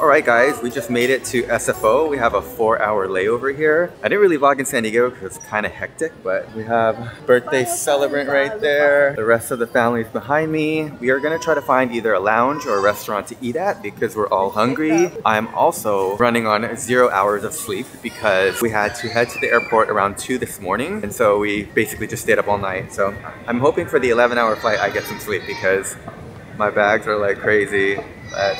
Alright guys, we just made it to SFO. We have a 4-hour layover here. I didn't really vlog in San Diego because it's kind of hectic, but we have birthday celebrant right there. The rest of the family's behind me. We are going to try to find either a lounge or a restaurant to eat at because we're all hungry. I'm also running on 0 hours of sleep because we had to head to the airport around 2 this morning. And so we basically just stayed up all night. So I'm hoping for the 11-hour flight I get some sleep because my bags are like crazy. But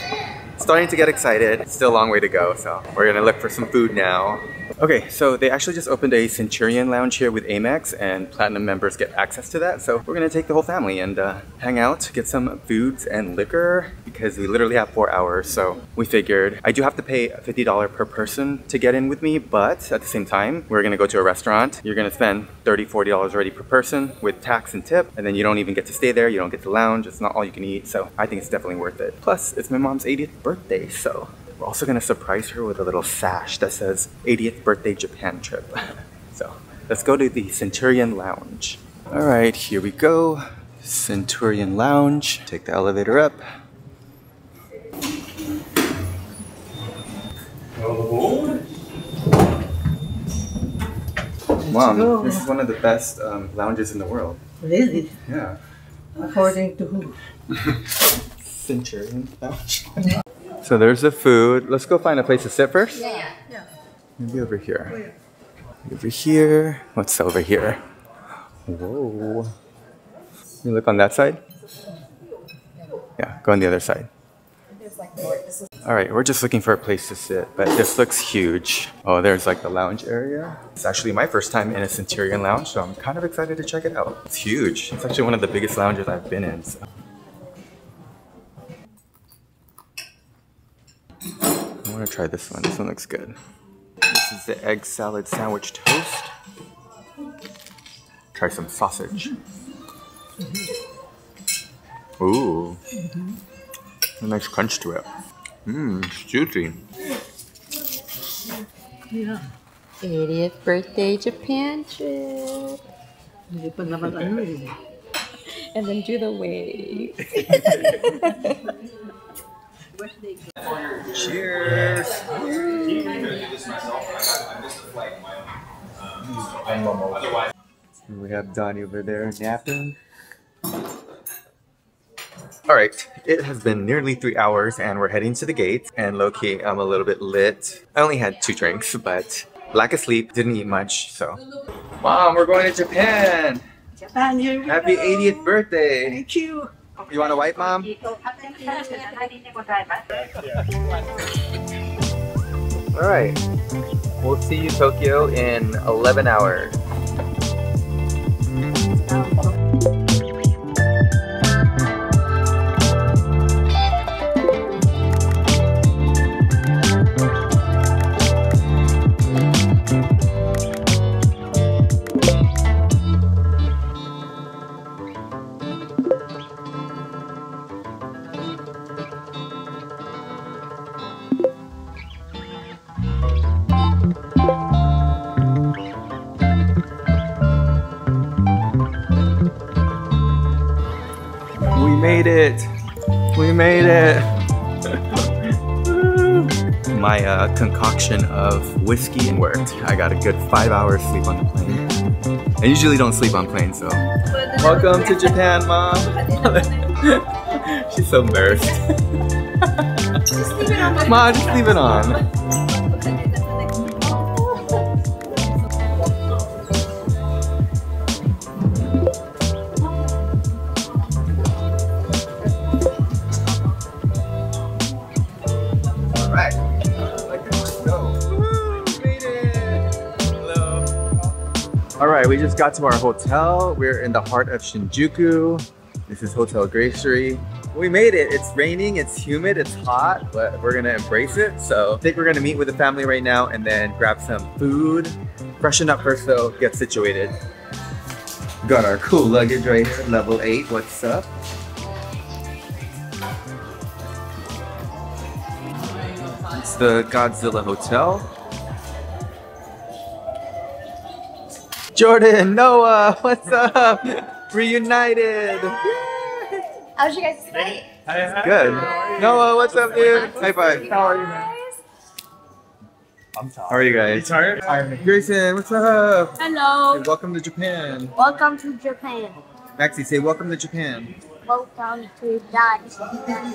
starting to get excited. It's still a long way to go, so we're gonna look for some food now. Okay, so they actually just opened a Centurion Lounge here with Amex, and Platinum members get access to that, so we're gonna take the whole family and hang out, get some foods and liquor, because we literally have 4 hours, so we figured I do have to pay $50 per person to get in with me, but at the same time, we're gonna go to a restaurant. You're gonna spend $30, $40 already per person with tax and tip, and then you don't even get to stay there, you don't get to lounge, it's not all you can eat, so I think it's definitely worth it. Plus, it's my mom's 80th birthday, so we're also gonna surprise her with a little sash that says 80th birthday Japan trip. So let's go to the Centurion Lounge. All right, here we go. Centurion Lounge. Take the elevator up. Oh. Mom, this is one of the best lounges in the world. Really? Yeah. According to who? Centurion Lounge. So there's the food. Let's go find a place to sit first. Yeah. Maybe over here. Over here. What's over here? Whoa. You look on that side? Yeah, go on the other side. All right, we're just looking for a place to sit, but this looks huge. Oh, there's like the lounge area. It's actually my first time in a Centurion Lounge, so I'm kind of excited to check it out. It's huge. It's actually one of the biggest lounges I've been in. So. I want to try this one. This one looks good. This is the egg salad sandwich toast. Try some sausage. Ooh. A nice crunch to it. It's juicy. Yeah. 80th birthday Japan trip. And then do the wave. Cheers! We have Donnie over there napping. Alright, it has been nearly 3 hours and we're heading to the gate. And low-key, I'm a little bit lit. I only had 2 drinks, but lack of sleep, didn't eat much, so. Mom, we're going to Japan! Japan, here we go! Happy 80th birthday! Thank you! You want a wipe, Mom? Alright, we'll see you Tokyo in 11 hours. We made it! My concoction of whiskey worked. I got a good 5 hours sleep on the plane. I usually don't sleep on planes, so. Welcome to Japan, Mom! She's so embarrassed. Ma, just leave it on. Alright, we just got to our hotel. We're in the heart of Shinjuku. This is Hotel Gracery. We made it! It's raining, it's humid, it's hot, but we're gonna embrace it. So I think we're gonna meet with the family right now and then grab some food. Freshen up first though, get situated. Got our cool luggage right here, level 8, what's up? It's the Godzilla Hotel. Jordan, Noah, what's up? Reunited! How was your guys' night? Hi. Good. Noah, what's up, dude? High five. How are you, man? I'm tired. How are you guys? You tired? Tired. Grayson, what's up? Hello. Hey, welcome to Japan. Welcome to Japan. Maxie, say welcome to Japan. Welcome to Japan.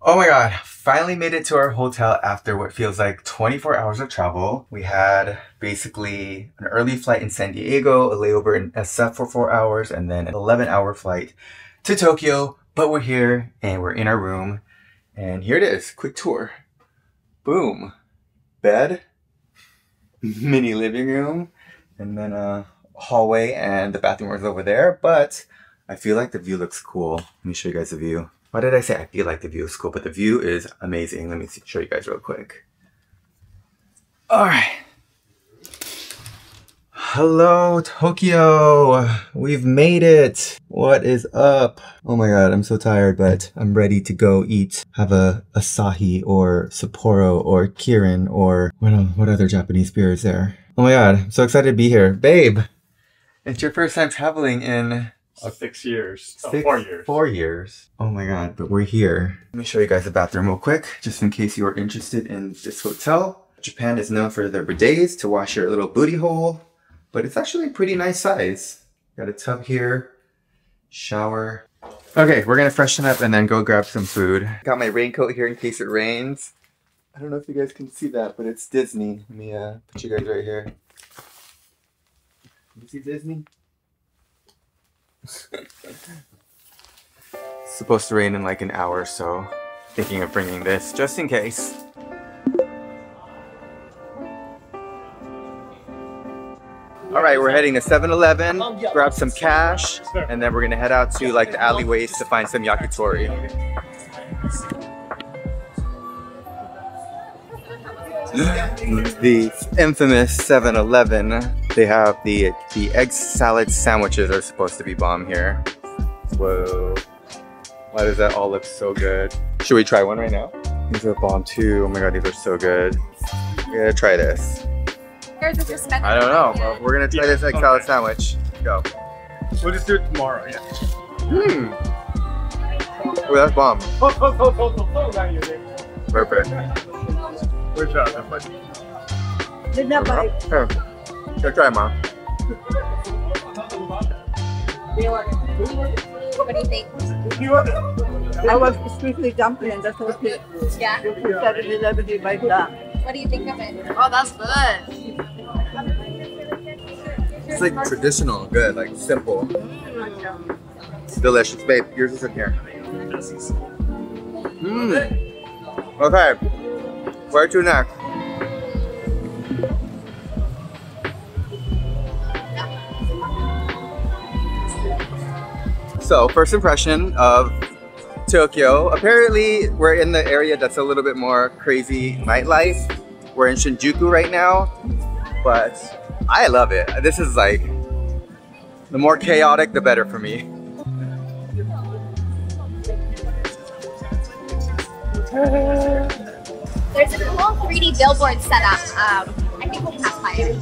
Oh my god, finally made it to our hotel after what feels like 24 hours of travel. We had basically an early flight in San Diego, a layover in SF for 4 hours, and then an 11-hour flight to Tokyo. But we're here and we're in our room. And here it is, quick tour. Boom. Bed, mini living room, and then a hallway, and the bathroom was over there. But I feel like the view looks cool. Let me show you guys the view. Why did I say I feel like the view is cool? But the view is amazing. Let me show you guys real quick. All right. Hello, Tokyo. We've made it. What is up? Oh my god, I'm so tired, but I'm ready to go eat. Have a Asahi or Sapporo or Kirin or what other Japanese beer is there? Oh my god, I'm so excited to be here. Babe, it's your first time traveling in... 6 years. Oh, 4 years. 4 years. Oh my god, but we're here. Let me show you guys the bathroom real quick, just in case you are interested in this hotel. Japan is known for their bidets to wash your little booty hole, but it's actually a pretty nice size. Got a tub here, shower. Okay, we're gonna freshen up and then go grab some food. Got my raincoat here in case it rains. I don't know if you guys can see that, but it's Disney. Let me put you guys right here. You see Disney? It's supposed to rain in like an hour or so. Thinking of bringing this just in case. Alright, we're heading to 7-Eleven, grab some cash, and then we're gonna head out to like the alleyways to find some yakitori. The infamous 7-Eleven. They have the egg salad sandwiches are supposed to be bomb here. Whoa. Why does that all look so good? Should we try one right now? These are bomb too. Oh my god, these are so good. We're gonna try this. I don't know, but we're gonna try this egg salad sandwich. Go. We'll just do it tomorrow, yeah. Hmm. Oh, that's bomb. Perfect. Good job, everybody. Did not bite. Here. Go try it, Mom. What do you think? I was strictly dumpling, that's okay. Yeah. What do you think of it? Oh, that's good. It's like traditional, good, like simple. It's delicious. Babe, yours is in here. Mmm. Okay. Where to next? So, first impression of Tokyo. Apparently, we're in the area that's a little bit more crazy nightlife. We're in Shinjuku right now, but I love it. This is like, the more chaotic, the better for me. There's a whole 3D billboard set up. I think we'll pass by it.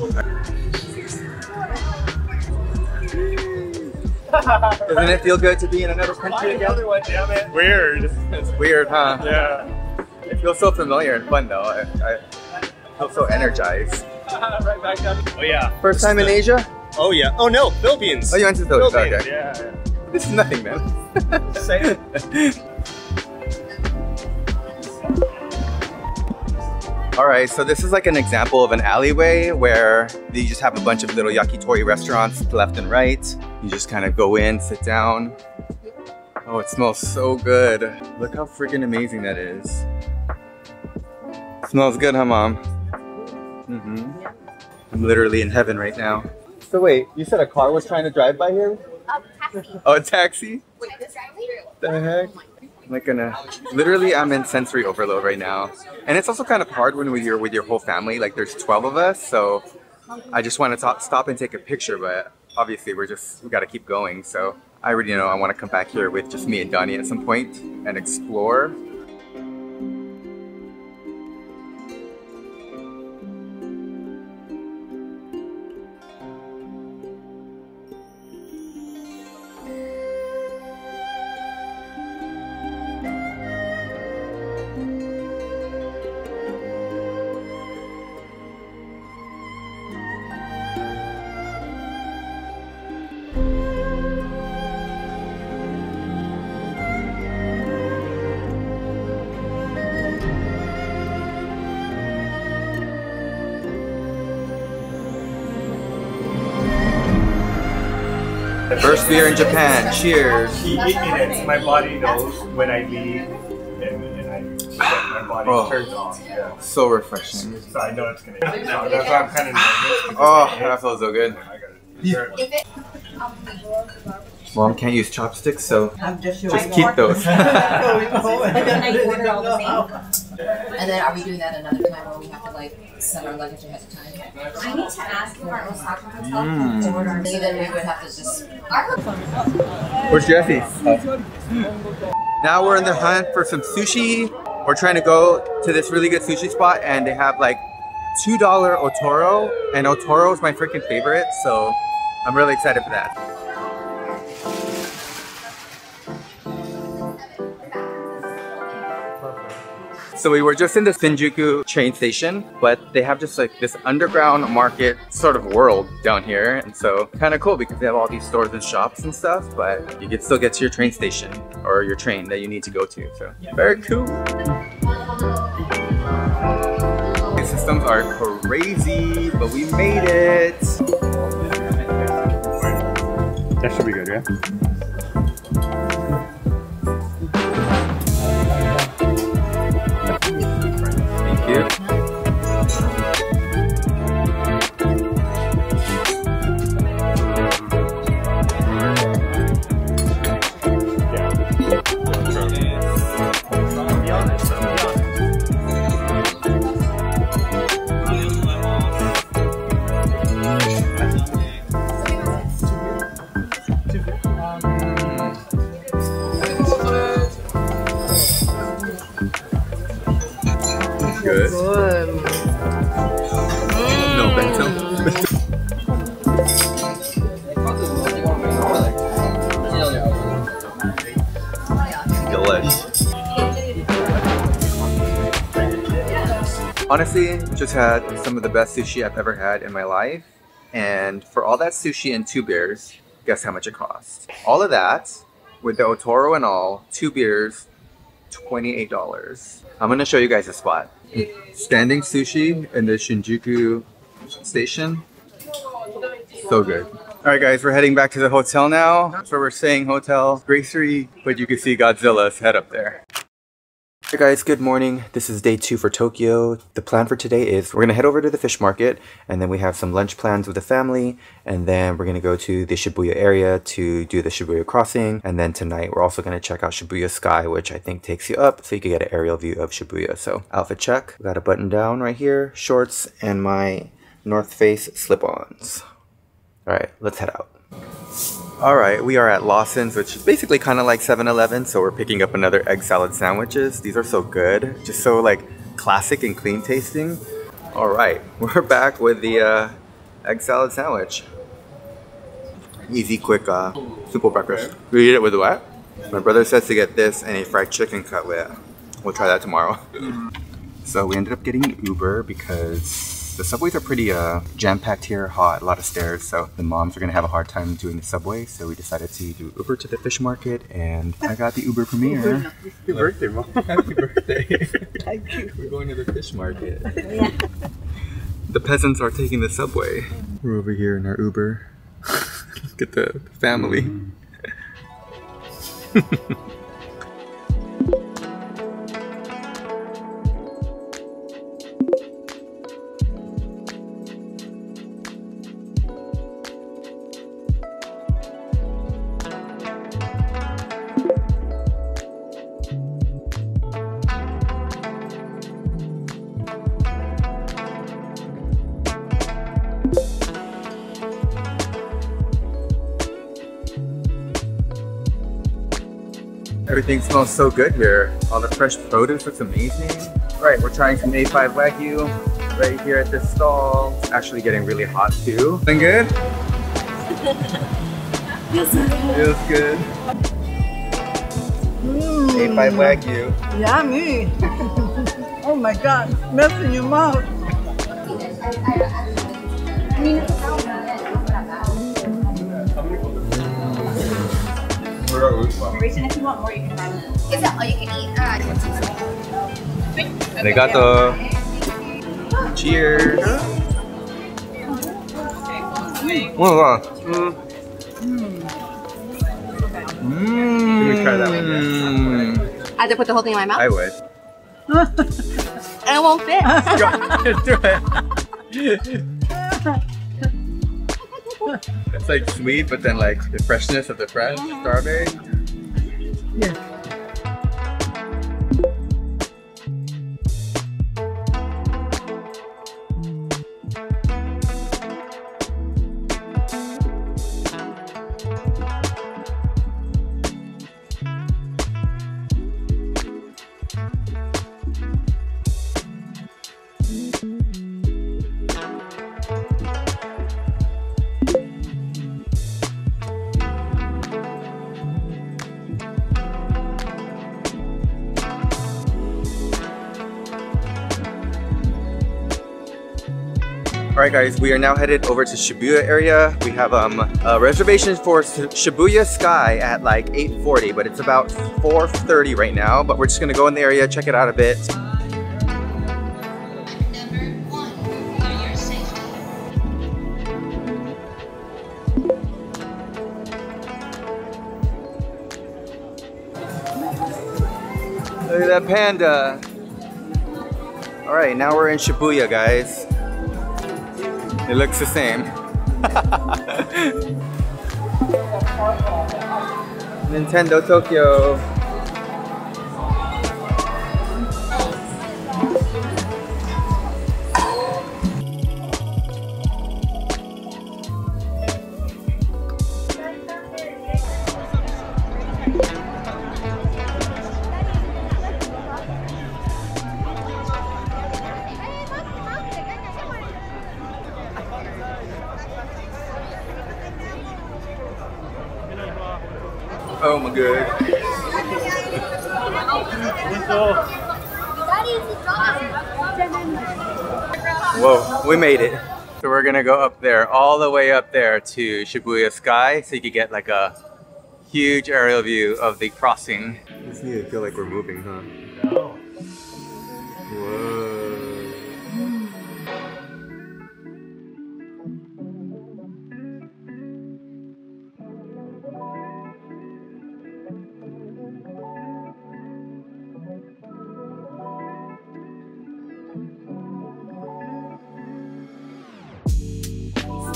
Doesn't it feel good to be in another country again? Damn it. Weird. It's weird, huh? Yeah. It feels so familiar and fun, though. I feel so energized. Right back down. Oh yeah. First time in Asia? Oh yeah. Oh no, Philippines. Oh, you went to Philippines. Philippines. Okay. Yeah. This is nothing, man. Same. Alright, so this is like an example of an alleyway where you just have a bunch of little yakitori restaurants left and right. You just kind of go in, sit down. Oh, it smells so good. Look how freaking amazing that is. It smells good, huh, Mom? Mm-hmm. I'm literally in heaven right now. So wait, you said a car was trying to drive by here? Taxi. Oh, a taxi? Wait, this drive-through. The heck? Like literally I'm in sensory overload right now. And it's also kind of hard when you're with your whole family, like there's 12 of us, so I just want to stop and take a picture, but obviously we gotta keep going, so I already know I want to come back here with just me and Donnie at some point and explore. First beer in Japan. Cheers. He eats it. My body knows when I leave and my body turns off. Yeah. So refreshing. So I know it's gonna. So that's why I'm kind of nervous. Oh, that feels so good. Mom can't use chopsticks, so just keep those. And then are we doing that another time where we have to like send our luggage ahead of time? I need to ask if our Osaka hotel can order. So then we would have to just... Where's Jesse? Now we're in the hunt for some sushi. We're trying to go to this really good sushi spot and they have like $2 otoro. And otoro is my freaking favorite, so I'm really excited for that. So we were just in the Shinjuku train station, but they have just like this underground market sort of world down here. And so kind of cool because they have all these stores and shops and stuff, but you can still get to your train station or your train that you need to go to. So very cool. These systems are crazy, but we made it. That should be good, yeah? Honestly, just had some of the best sushi I've ever had in my life. And for all that sushi and 2 beers, guess how much it cost? All of that, with the otoro and all, 2 beers, $28. I'm gonna show you guys a spot. Standing sushi in the Shinjuku station. So good. All right guys, we're heading back to the hotel now. That's where we're staying, Hotel Gracery, but you can see Godzilla's head up there. Hey guys, good morning. This is day 2 for Tokyo. The plan for today is we're gonna head over to the fish market and then we have some lunch plans with the family and then we're gonna go to the Shibuya area to do the Shibuya Crossing, and then tonight we're also gonna check out Shibuya Sky, which I think takes you up so you can get an aerial view of Shibuya. So outfit check, we got a button down right here, shorts, and my North Face slip-ons. All right, let's head out. Alright, we are at Lawson's, which is basically kind of like 7-Eleven, so we're picking up another egg salad sandwiches. These are so good. Just so like classic and clean tasting. Alright, we're back with the egg salad sandwich. Easy, quick, simple breakfast. We eat it with what? My brother says to get this and a fried chicken cutlet. We'll try that tomorrow. So we ended up getting an Uber because the subways are pretty jam-packed here, hot, a lot of stairs, so the moms are gonna have a hard time doing the subway, so we decided to do Uber to the fish market, and I got the Uber Premier. Happy birthday, Mom. Happy birthday. Thank you. We're going to the fish market. Yeah. The peasants are taking the subway. We're over here in our Uber. Look at the family. Everything smells so good here. All the fresh produce looks amazing. All right, we're trying some A5 Wagyu right here at this stall. It's actually getting really hot too. Feeling good? Feels good. A5 Wagyu. Yummy. Oh my God, melt in your mouth. If you want more, you can buy them. Is that all you can eat? Arigato. Cheers. Oh, wow. Can we try that one? Yeah. I have to put the whole thing in my mouth? I would. And it won't fit. Just do it. It's like sweet, but then like the freshness of the fresh strawberry. Yeah. Alright guys, we are now headed over to Shibuya area. We have a reservation for Shibuya Sky at like 8:40, but it's about 4:30 right now. But we're just gonna go in the area, check it out a bit. Look at that panda. Alright, now we're in Shibuya guys. It looks the same. Nintendo Tokyo. Oh my god. Whoa, we made it. So we're gonna go up there, all the way up there to Shibuya Sky, so you could get like a huge aerial view of the crossing. This need to feel like we're moving, huh? No. Whoa.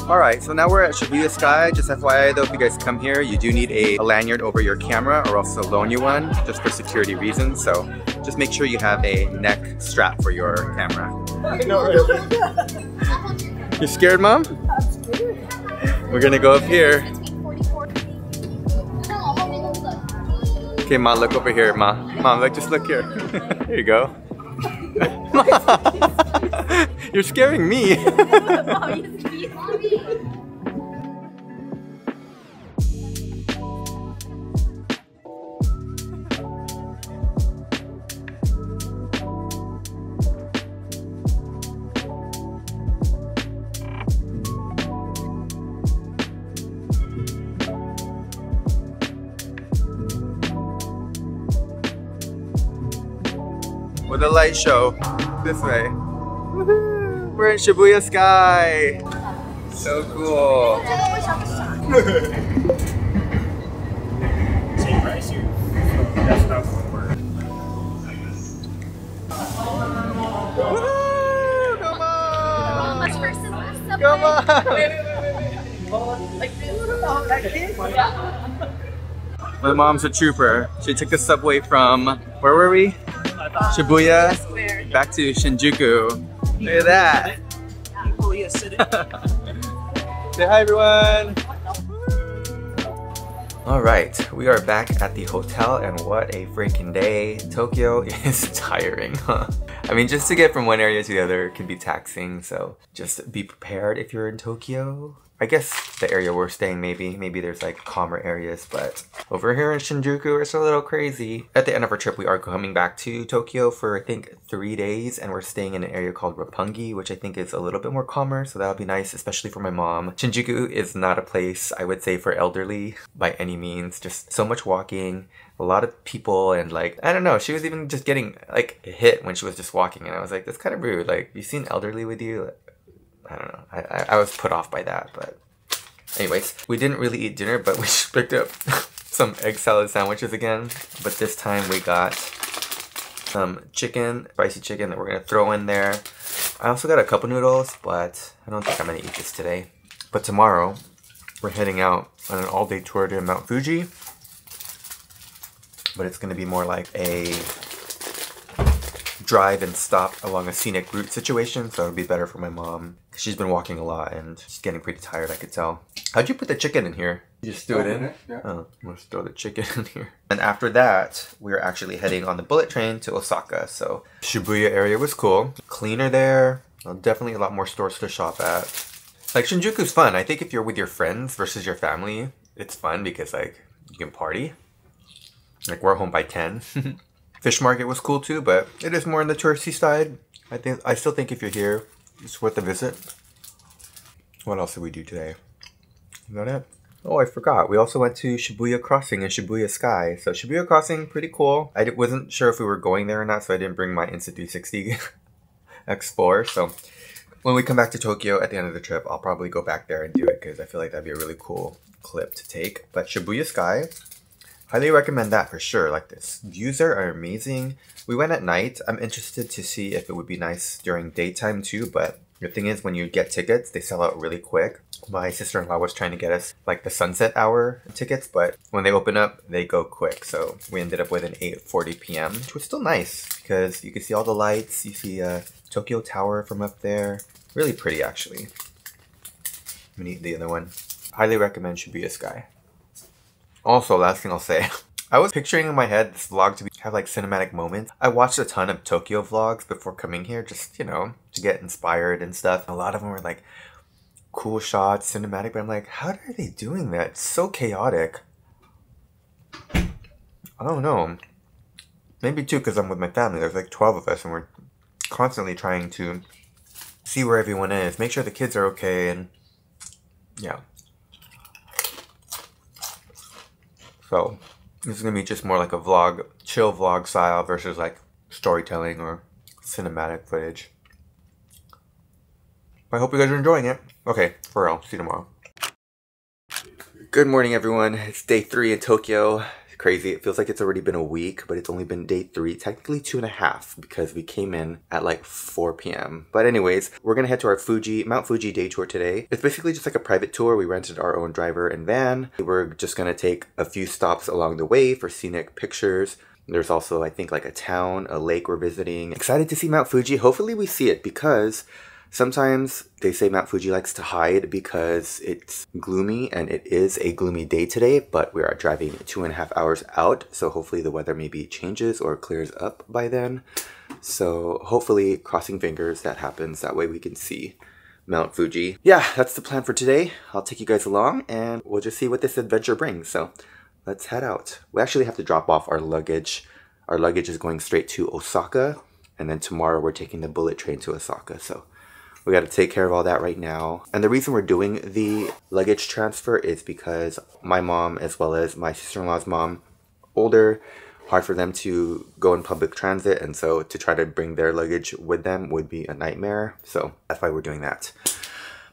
Alright, so now we're at Shibuya Sky. Just FYI though, if you guys come here, you do need a lanyard over your camera or else they'll loan you one, just for security reasons. So just make sure you have a neck strap for your camera. I know, right? You scared, Mom? I'm scared. We're gonna go up here. Okay, Ma, look over here, Ma. Mom, look, just look here. There you go. You're scaring me. With a light show this way. We're in Shibuya Sky. So cool. Same price here. That's not one word. Woo! Come on! Come on! Like this? My mom's a trooper. She took the subway from, where were we? Shibuya, back to Shinjuku. Look at that. Say hi everyone. Alright, we are back at the hotel and what a freaking day. Tokyo is tiring, huh? I mean, just to get from one area to the other can be taxing, so just be prepared if you're in Tokyo. I guess the area we're staying maybe there's like calmer areas, but over here in Shinjuku it's a little crazy. At the end of our trip we are coming back to Tokyo for I think 3 days and we're staying in an area called Roppongi, which I think is a little bit more calmer, so that'll be nice, especially for my mom. Shinjuku is not a place I would say for elderly by any means, just so much walking. A lot of people and like, I don't know, she was even just getting like hit when she was just walking and I was like, that's kind of rude, like you've seen elderly with you? I don't know, I was put off by that, but anyways, we didn't really eat dinner but we just picked up some egg salad sandwiches again, but this time we got some chicken, spicy chicken that we're gonna throw in there. I also got a cup of noodles, but I don't think I'm gonna eat this today. But tomorrow, we're heading out on an all-day tour to Mount Fuji, but it's gonna be more like a drive and stop along a scenic route situation, so it'll be better for my mom. She's been walking a lot and she's getting pretty tired, I could tell. How'd you put the chicken in here? You just threw it in? Yeah. Oh, I'm gonna throw the chicken in here. And after that, we were actually heading on the bullet train to Osaka, so Shibuya area was cool. Cleaner there, definitely a lot more stores to shop at. Like, Shinjuku's fun. I think if you're with your friends versus your family, it's fun because, like, you can party. Like, we're home by 10. Fish market was cool too, but it is more on the touristy side. I still think if you're here, it's worth a visit. What else did we do today? Is that it? Oh, I forgot. We also went to Shibuya Crossing and Shibuya Sky. So Shibuya Crossing, pretty cool. I wasn't sure if we were going there or not, so I didn't bring my Insta360 X4. So when we come back to Tokyo at the end of the trip, I'll probably go back there and do it because I feel like that'd be a really cool clip to take. But Shibuya Sky, highly recommend that for sure. Like, this views there are amazing. We went at night. I'm interested to see if it would be nice during daytime too, but the thing is, when you get tickets, they sell out really quick. My sister-in-law was trying to get us like the sunset hour tickets, but when they open up, they go quick. So we ended up with an 8:40 p.m., which was still nice because you can see all the lights. You see Tokyo Tower from up there. Really pretty, actually. I'm gonna eat the other one. Highly recommend Shibuya Sky. Also, last thing I'll say, I was picturing in my head this vlog to have like cinematic moments. I watched a ton of Tokyo vlogs before coming here, just, you know, to get inspired and stuff. A lot of them were like cool shots, cinematic, but I'm like, how are they doing that? It's so chaotic. I don't know. Maybe too because I'm with my family. There's like 12 of us and we're constantly trying to see where everyone is, make sure the kids are okay, and yeah. So this is going to be just more like a vlog, chill vlog style versus like storytelling or cinematic footage. I hope you guys are enjoying it. Okay, for real, see you tomorrow. Good morning, everyone. It's day 3 in Tokyo. It's crazy. It feels like it's already been a week, but it's only been day 3, technically 2.5 because we came in at like 4 p.m. But anyways, we're going to head to our Mount Fuji day tour today. It's basically just like a private tour. We rented our own driver and van. We're just going to take a few stops along the way for scenic pictures. There's also, I think, like a town, a lake we're visiting. Excited to see Mount Fuji. Hopefully we see it because sometimes they say Mount Fuji likes to hide because it's gloomy, and it is a gloomy day today, but we are driving 2.5 hours out, so hopefully the weather maybe changes or clears up by then. So hopefully, crossing fingers, that happens. That way we can see Mount Fuji. Yeah, that's the plan for today. I'll take you guys along and we'll just see what this adventure brings. So let's head out. We actually have to drop off our luggage. Our luggage is going straight to Osaka, and then tomorrow we're taking the bullet train to Osaka. So we got to take care of all that right now. And the reason we're doing the luggage transfer is because my mom, as well as my sister-in-law's mom, older, hard for them to go in public transit. And so to try to bring their luggage with them would be a nightmare. So that's why we're doing that.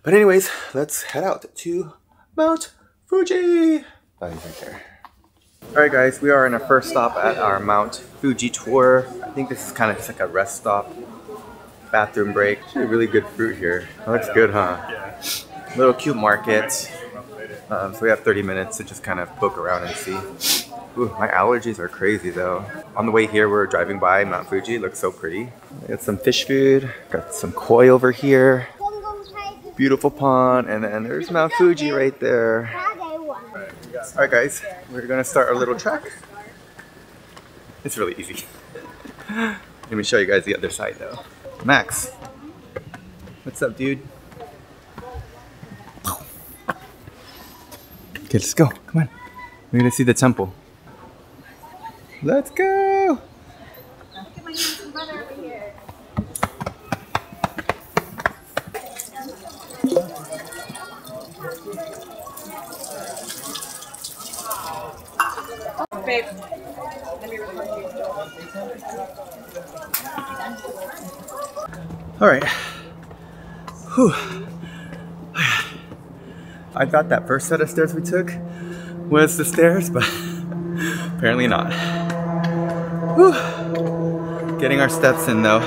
But anyways, let's head out to Mount Fuji. Oh, he's right there. All right, guys, we are in our first stop at our Mount Fuji tour. I think this is kind of just like a rest stop. Bathroom break. Actually, really good fruit here. That looks good, huh? Yeah. Little cute market. So we have 30 minutes to just kind of poke around and see. Ooh, my allergies are crazy though. On the way here, we're driving by Mount Fuji. It looks so pretty. We got some fish food. Got some koi over here. Beautiful pond. And then there's Mount Fuji right there. Alright guys, we're gonna start our little trek. It's really easy. Let me show you guys the other side though. Max, what's up, dude? Okay, let's go. Come on. We're gonna see the temple. Let's go. Look at my handsome brother over here. Oh, babe, let me record you. All right. Whew. I thought that first set of stairs we took was the stairs, but Apparently not. Whew. Getting our steps in though.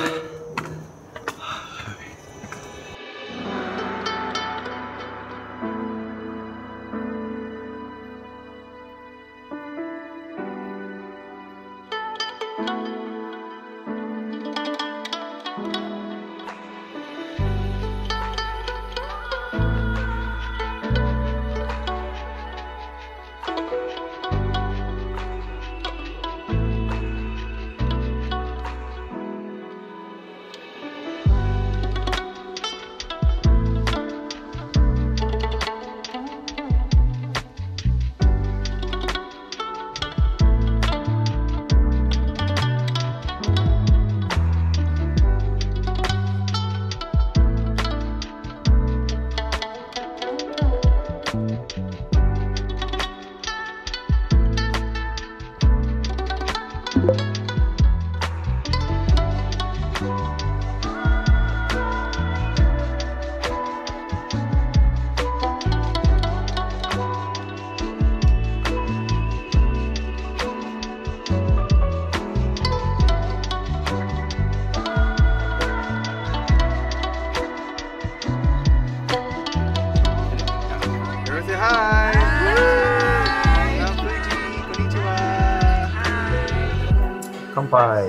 Bye.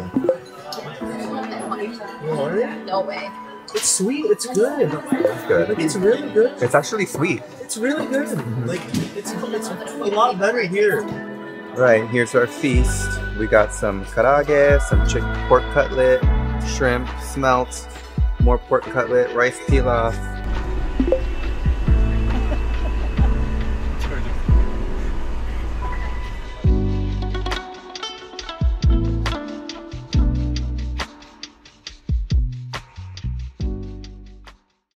No way. It's sweet. It's good. It's good. Like, it's really good. It's actually sweet. It's really good. Mm-hmm. Like it's a lot better here. Right. Here's our feast. We got some karaage, some pork cutlet, shrimp, smelt, more pork cutlet, rice pilaf.